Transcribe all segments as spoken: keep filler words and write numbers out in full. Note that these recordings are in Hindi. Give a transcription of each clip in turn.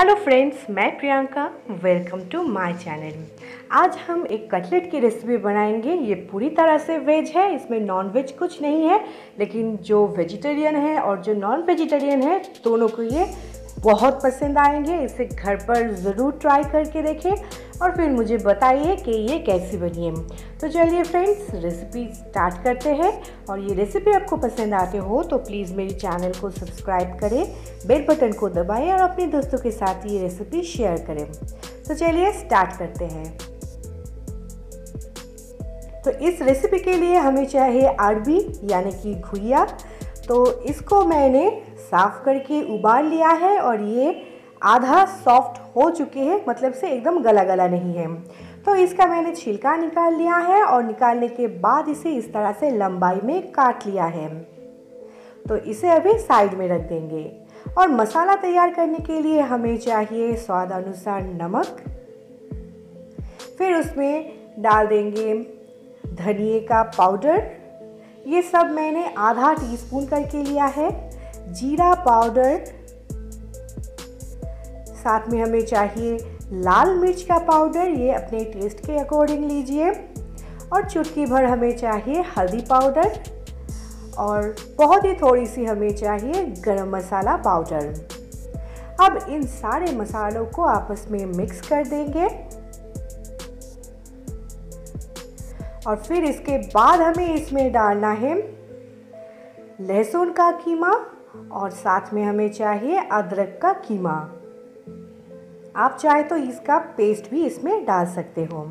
हेलो फ्रेंड्स, मैं Priyanka, welcome to my channel. आज हम एक कटलेट की रेसिपी बनाएंगे। ये पूरी तरह से वेज है, इसमें नॉन वेज कुछ नहीं है, लेकिन जो वेजिटेरियन है और जो नॉन वेजिटेरियन है दोनों को ये बहुत पसंद आएंगे। इसे घर पर ज़रूर ट्राई करके देखें और फिर मुझे बताइए कि ये कैसी बनी है। तो चलिए फ्रेंड्स, रेसिपी स्टार्ट करते हैं। और ये रेसिपी आपको पसंद आते हो तो प्लीज़ मेरी चैनल को सब्सक्राइब करें, बेल बटन को दबाएं और अपने दोस्तों के साथ ये रेसिपी शेयर करें। तो चलिए स्टार्ट करते हैं। तो इस रेसिपी के लिए हमें चाहिए आरबी यानी कि घुइया। तो इसको मैंने साफ़ करके उबाल लिया है और ये आधा सॉफ्ट हो चुके हैं, मतलब से एकदम गला गला नहीं है। तो इसका मैंने छिलका निकाल लिया है और निकालने के बाद इसे इस तरह से लंबाई में काट लिया है। तो इसे अभी साइड में रख देंगे। और मसाला तैयार करने के लिए हमें चाहिए स्वाद अनुसार नमक, फिर उसमें डाल देंगे धनिए का पाउडर, ये सब मैंने आधा टीस्पून करके लिया है, जीरा पाउडर, साथ में हमें चाहिए लाल मिर्च का पाउडर, ये अपने टेस्ट के अकॉर्डिंग लीजिए, और चुटकी भर हमें चाहिए हल्दी पाउडर, और बहुत ही थोड़ी सी हमें चाहिए गरम मसाला पाउडर। अब इन सारे मसालों को आपस में मिक्स कर देंगे और फिर इसके बाद हमें इसमें डालना है लहसुन का कीमा और साथ में हमें चाहिए अदरक का कीमा। आप चाहे तो इसका पेस्ट भी इसमें डाल सकते हो।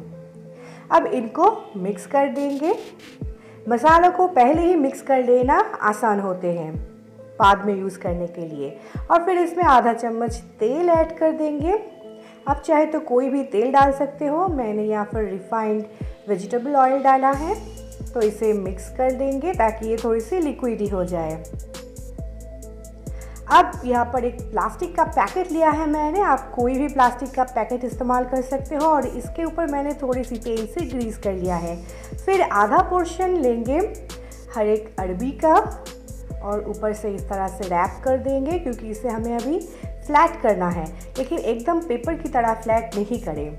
अब इनको मिक्स कर देंगे। मसालों को पहले ही मिक्स कर लेना आसान होते हैं बाद में यूज़ करने के लिए। और फिर इसमें आधा चम्मच तेल ऐड कर देंगे। आप चाहे तो कोई भी तेल डाल सकते हो, मैंने यहाँ पर रिफाइंड वेजिटेबल ऑयल डाला है। तो इसे मिक्स कर देंगे ताकि ये थोड़ी सी लिक्विडी हो जाए। अब यहाँ पर एक प्लास्टिक का पैकेट लिया है मैंने, आप कोई भी प्लास्टिक का पैकेट इस्तेमाल कर सकते हो, और इसके ऊपर मैंने थोड़ी सी तेल से ग्रीस कर लिया है। फिर आधा पोर्शन लेंगे हर एक अरबी का और ऊपर से इस तरह से रैप कर देंगे, क्योंकि इसे हमें अभी फ्लैट करना है, लेकिन एकदम पेपर की तरह फ्लैट नहीं करें।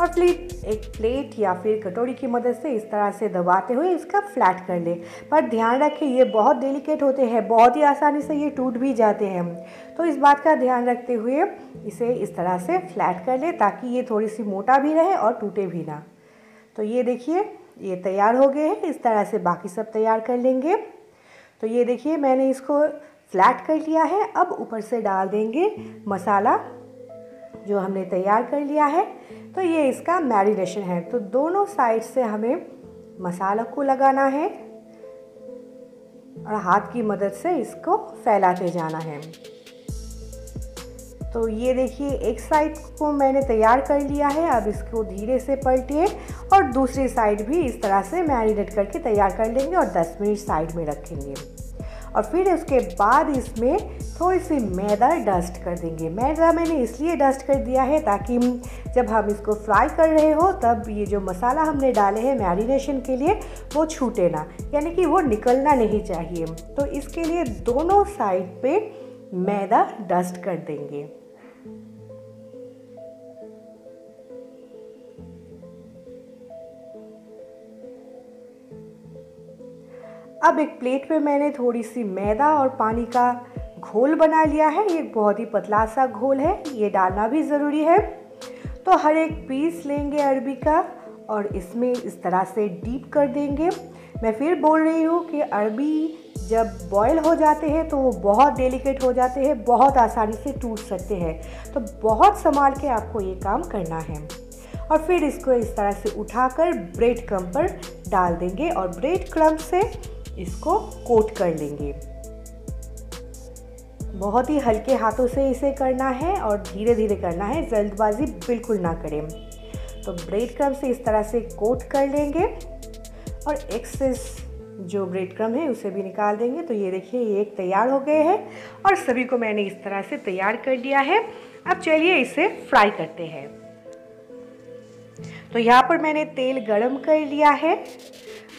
और प्लेट एक प्लेट या फिर कटोरी की मदद से इस तरह से दबाते हुए इसका फ्लैट कर ले। पर ध्यान रखें, ये बहुत डेलिकेट होते हैं, बहुत ही आसानी से ये टूट भी जाते हैं। तो इस बात का ध्यान रखते हुए इसे इस तरह से फ्लैट कर ले ताकि ये थोड़ी सी मोटा भी रहे और टूटे भी ना। तो ये देखिए, ये तैयार हो गए हैं। इस तरह से बाकी सब तैयार कर लेंगे। तो ये देखिए, मैंने इसको फ्लैट कर लिया है। अब ऊपर से डाल देंगे मसाला जो हमने तैयार कर लिया है। तो ये इसका मैरिनेशन है। तो दोनों साइड से हमें मसाला को लगाना है और हाथ की मदद से इसको फैलाते जाना है। तो ये देखिए, एक साइड को मैंने तैयार कर लिया है। अब इसको धीरे से पलटिए और दूसरी साइड भी इस तरह से मैरिनेट करके तैयार कर लेंगे और दस मिनट साइड में रखेंगे। और फिर उसके बाद इसमें थोड़ी सी मैदा डस्ट कर देंगे। मैदा मैंने इसलिए डस्ट कर दिया है ताकि जब हम इसको फ्राई कर रहे हो तब ये जो मसाला हमने डाले हैं मैरिनेशन के लिए वो छूटे ना, यानी कि वो निकलना नहीं चाहिए। तो इसके लिए दोनों साइड पे मैदा डस्ट कर देंगे। अब एक प्लेट में मैंने थोड़ी सी मैदा और पानी का घोल बना लिया है। ये बहुत ही पतला सा घोल है, ये डालना भी ज़रूरी है। तो हर एक पीस लेंगे अरबी का और इसमें इस तरह से डीप कर देंगे। मैं फिर बोल रही हूँ कि अरबी जब बॉयल हो जाते हैं तो वो बहुत डेलिकेट हो जाते हैं, बहुत आसानी से टूट सकते हैं। तो बहुत संभाल के आपको ये काम करना है। और फिर इसको इस तरह से उठाकर ब्रेड क्रम्ब पर डाल देंगे और ब्रेड क्रम्ब से इसको कोट कर लेंगे। बहुत ही हल्के हाथों से इसे करना है और धीरे धीरे करना है, जल्दबाजी बिल्कुल ना करें। तो ब्रेड क्रम्ब से इस तरह से कोट कर लेंगे और एक्सेस जो ब्रेड क्रम्ब है उसे भी निकाल देंगे। तो ये देखिए, ये एक तैयार हो गए हैं और सभी को मैंने इस तरह से तैयार कर लिया है। अब चलिए इसे फ्राई करते हैं। तो यहाँ पर मैंने तेल गरम कर लिया है,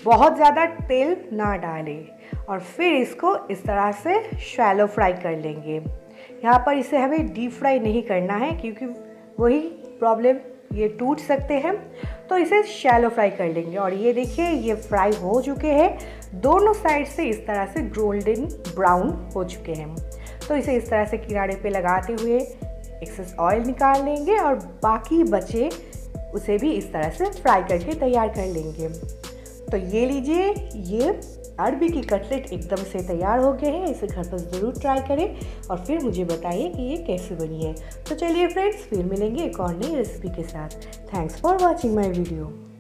बहुत ज़्यादा तेल ना डालें, और फिर इसको इस तरह से शैलो फ्राई कर लेंगे। यहाँ पर इसे हमें डीप फ्राई नहीं करना है क्योंकि वही प्रॉब्लम, ये टूट सकते हैं, तो इसे शैलो फ्राई कर लेंगे। और ये देखिए ये फ्राई हो चुके हैं, दोनों साइड से इस तरह से गोल्डन ब्राउन हो चुके हैं। तो इसे इस तरह से किनारे पे लगाते हुए एक्सेस ऑयल निकाल लेंगे और बाकी बचे उसे भी इस तरह से फ्राई करके तैयार कर लेंगे। तो ये लीजिए, ये अरबी की कटलेट एकदम से तैयार हो गए हैं। इसे घर पर ज़रूर ट्राई करें और फिर मुझे बताइए कि ये कैसे बनी है। तो चलिए फ्रेंड्स, फिर मिलेंगे एक और नई रेसिपी के साथ। Thanks for watching my video.